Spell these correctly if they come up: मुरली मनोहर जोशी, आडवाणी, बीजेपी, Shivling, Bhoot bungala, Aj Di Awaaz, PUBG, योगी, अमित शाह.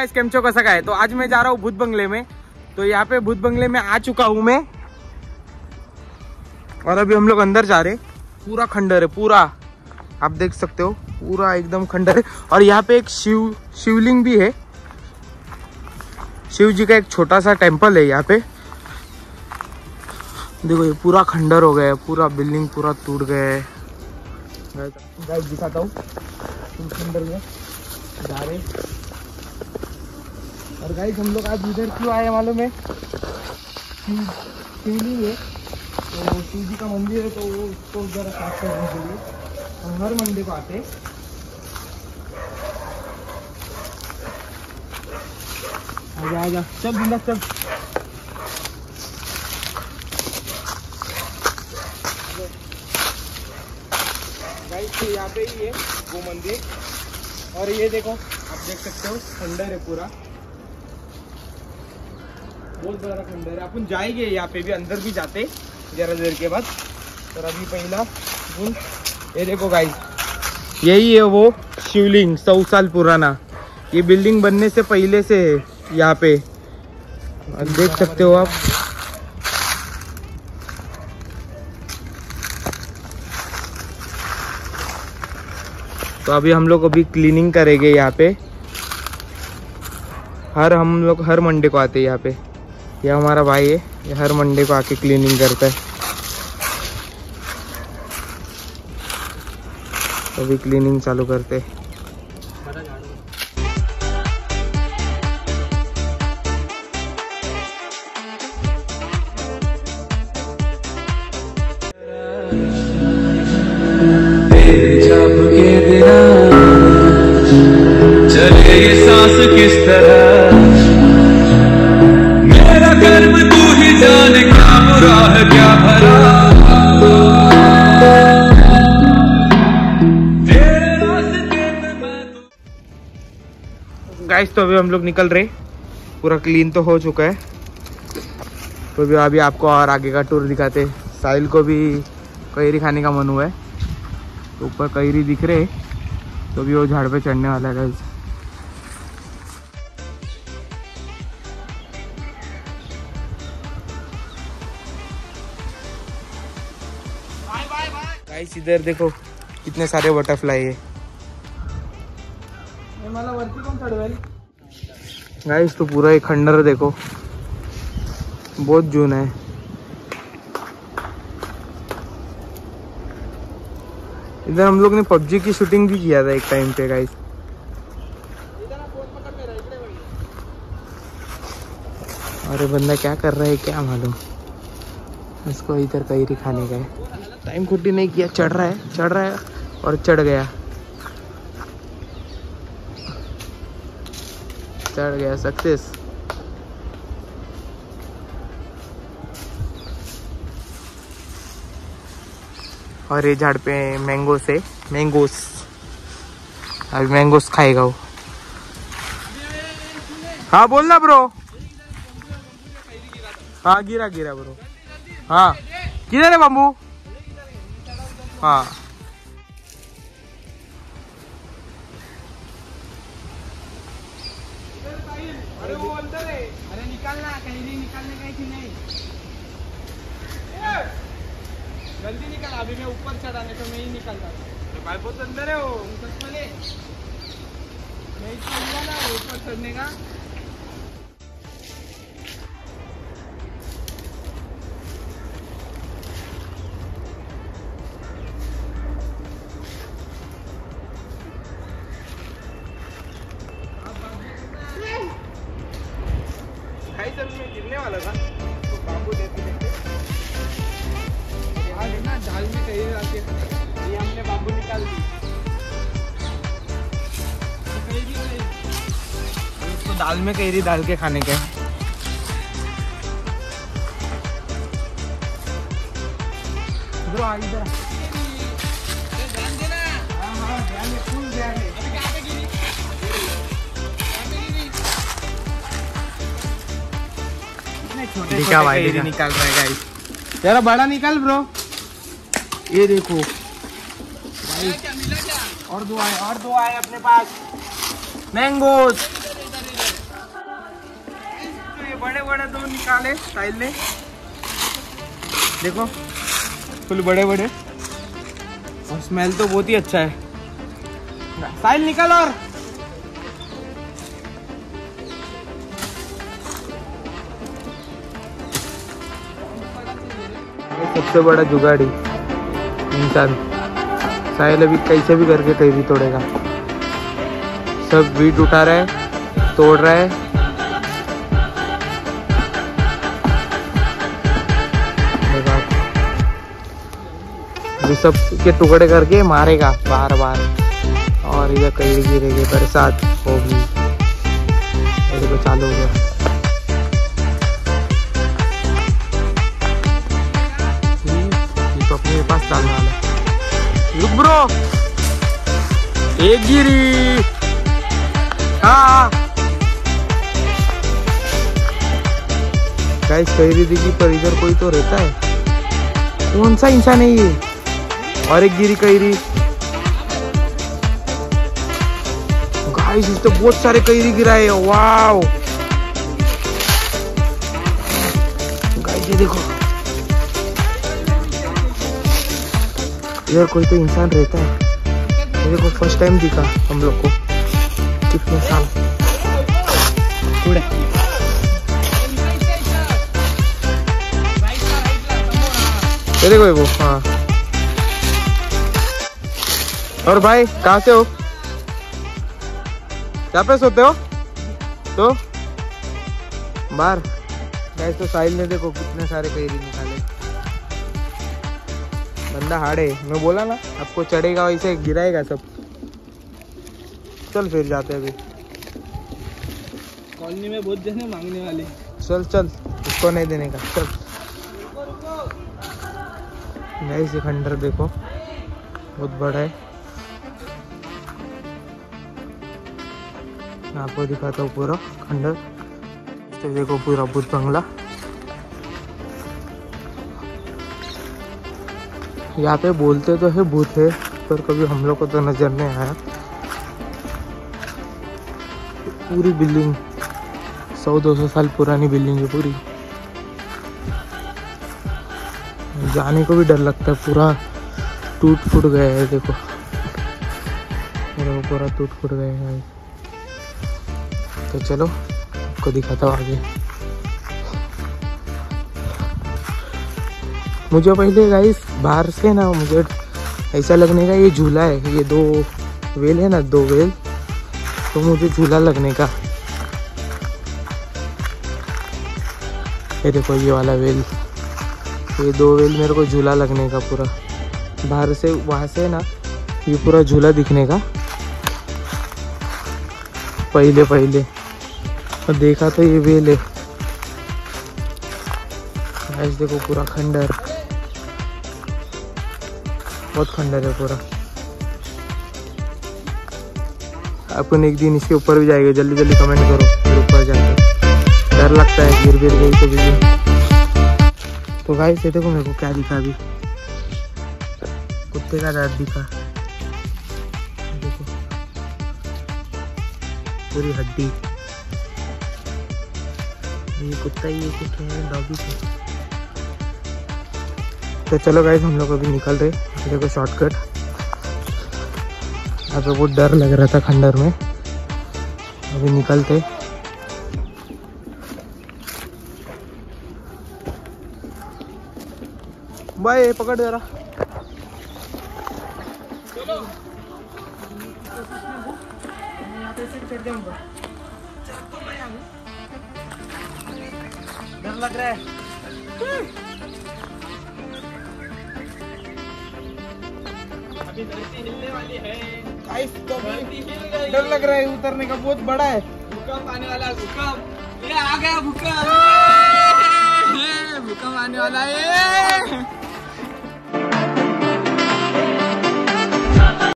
Guys केमचो कसा काय। तो आज मैं जा रहा हूँ भूत बंगले में। तो यहाँ पे भूत बंगले में आ चुका हूँ मैं और अभी हम लोग अंदर जा रहे। पूरा खंडर है, पूरा आप देख सकते हो, पूरा एकदम खंडर है। और यहाँ पे एक शिवलिंग भी है, शिव जी का एक छोटा सा टेम्पल है यहाँ पे। देखो ये पूरा खंडर हो गया है, पूरा बिल्डिंग पूरा टूट गया है। गाइस दिखाता हूँ खंडर में जा रहे। और गाइस हम लोग आज इधर क्यों आए मालूम है? शिवलिंग है तो शिव जी का मंदिर है, तो वो उसको उधर साफ करने के लिए हम हर मंदिर को आते। आजा आजा चल बिंदा चल। गाइस तो यहाँ पे ही है वो मंदिर। और ये देखो आप देख सकते हो खंडर है पूरा, बहुत बड़ा खंडर है। अपन जाएंगे यहाँ पे भी, अंदर भी जाते जरा देर के बाद। और अभी पहला ये देखो गाइस, यही है वो शिवलिंग 100 साल पुराना। ये बिल्डिंग बनने से पहले से है यहाँ पे, देख सकते हो आप। तो अभी हम लोग अभी क्लीनिंग करेंगे यहाँ पे। हर हम लोग हर मंडे को आते हैं यहाँ पे। यह हमारा भाई है, ये हर मंडे को आके क्लीनिंग करता है। अभी क्लीनिंग चालू करते हैं। चले ये सांस किस तरह, मेरा कर्म तू ही जाने, क्या बुरा है क्या भला। गाइस तो अभी हम लोग निकल रहे, पूरा क्लीन तो हो चुका है। तो भी अभी आपको और आगे का टूर दिखाते। साहिल को भी कैरी खाने का मन हुआ है, तो ऊपर कैरी दिख रहे, तो भी वो झाड़ पे चढ़ने वाला है गाइस। गाइस इधर देखो कितने सारे बटरफ्लाई है। गाइस तो पूरा एक खंडर देखो, बहुत जून है। इधर हम लोग ने PUBG की शूटिंग भी किया था एक टाइम पे गाइस। अरे बंदा क्या कर रहा है क्या मालूम, उसको इधर कैरी खाने गए। टाइम खुट्टी नहीं किया, चढ़ रहा है और चढ़ गया सक्सेस। और ये झाड़ पे मैंगोस है, मैंगोस। अभी मैंगोस खाएगा वो। हाँ बोलना ब्रो। हाँ गिरा ब्रो। हाँ किधर है बम्बू? हाँ जल्दी निकल, अभी मैं ऊपर चढ़ाने तो मैं ही निकलता था। अरे भाई बहुत अंदर है वो, पहले मैं ना ऊपर चढ़ने का। भाई जब मैं गिरने वाला था तो बाबू देते ना झाल में कहीं आके, ये हमने बांबू निकाल दी। इसको दाल में कैरी डाल के खाने के। इधर आ इधर ध्यान देना। हां ध्यान में फुल ध्यान है। अभी कहां पे गिरी? इतने छोटे कैरी निकाल रहा है गाइस। जरा बड़ा निकाल ब्रो। ये देखो मिला क्या? और दो आए अपने पास मैंगोस। बड़े बड़े दो निकाले स्टाइल में, देखो फुल बड़े बड़े, और स्मेल तो बहुत ही अच्छा है। स्टाइल निकाल और सबसे बड़ा जुगाड़ी इंसान साहिल अभी कैसे भी करके कहीं भी तोड़ेगा। सब वीट उठा रहा है, तोड़ रहा है। ये सब के टुकड़े करके मारेगा बार बार, और इधर कहीं गिरेगी, बरसात होगी। देखो चालू हो गया, अपने पास डालने वाला है। रुक ब्रो, एक गिरी। हाँ गाइस, कहीं भी दिखी पर इधर कोई तो रहता है। कौन सा इंसान है ये? और एक गिरी कैरी। गाइस इस तो बहुत सारे कैरी गिराए। वाओ गाइस ये देखो, इधर कोई तो इंसान रहता है। ये देखो फर्स्ट टाइम दिखा हम लोग को कितने साल। ये देखो ये वो, हाँ। और भाई कहाँ से हो? क्या पे सोते हो? तो बाहर गैस। तो साहिल ने देखो कितने सारे कैरी निकाले। बंदा हाड़े, मैं बोला ना आपको चढ़ेगा वैसे गिराएगा सब। चल फिर जाते हैं अभी कॉलोनी में, बहुत जने मांगने वाले। चल चल, इसको नहीं देने का। चल गाइस ये खंडर देखो बहुत बड़ा है, मैं आपको दिखाता हूँ पूरा खंडर। तो देखो पूरा भूत बंगला, यहाँ पे बोलते तो है भूत है, पर कभी हम लोग को तो नजर नहीं आया। पूरी बिल्डिंग 100-200 साल पुरानी बिल्डिंग है पूरी। जाने को भी डर लगता है, पूरा टूट फूट गया है। देखो पूरा टूट फूट गया है। तो चलो आपको दिखाता हूँ आगे। मुझे पहले गाइस बाहर से ना मुझे ऐसा लगने का ये झूला है, ये दो वेल है ना, दो वेल, तो मुझे झूला लगने का। ये देखो ये वाला वेल, ये दो वेल मेरे को झूला लगने का पूरा। बाहर से वहाँ से ना ये पूरा झूला दिखने का पहले पहले, और देखा तो ये वेल है। गाइस देखो पूरा खंडर, बहुत खंडर है पूरा। अपन एक दिन इसके ऊपर भी जाएगा। जल्दी जल्दी कमेंट करो फिर ऊपर जाएंगे। डर लगता है, गिर गिर गई कभी भी। तो गाइस ये देखो मेरे को क्या दिखा अभी, कुत्ते का दांत दिखा। देखो पूरी हड्डी। ये कुत्ता ही है कि डॉगी है। तो चलो गाइस हम लोग अभी निकल रहे, देखो शॉर्टकट। अभी बहुत डर लग रहा था खंडर में, अभी निकलते। भाई पकड़ जरा। डर लग रहा है। हिलने वाली है गाइस, तो डर लग रहा है उतरने का। बहुत बड़ा है, भूकंप आने वाला। भूकंप ये आ गया, भूकंप आने वाला है।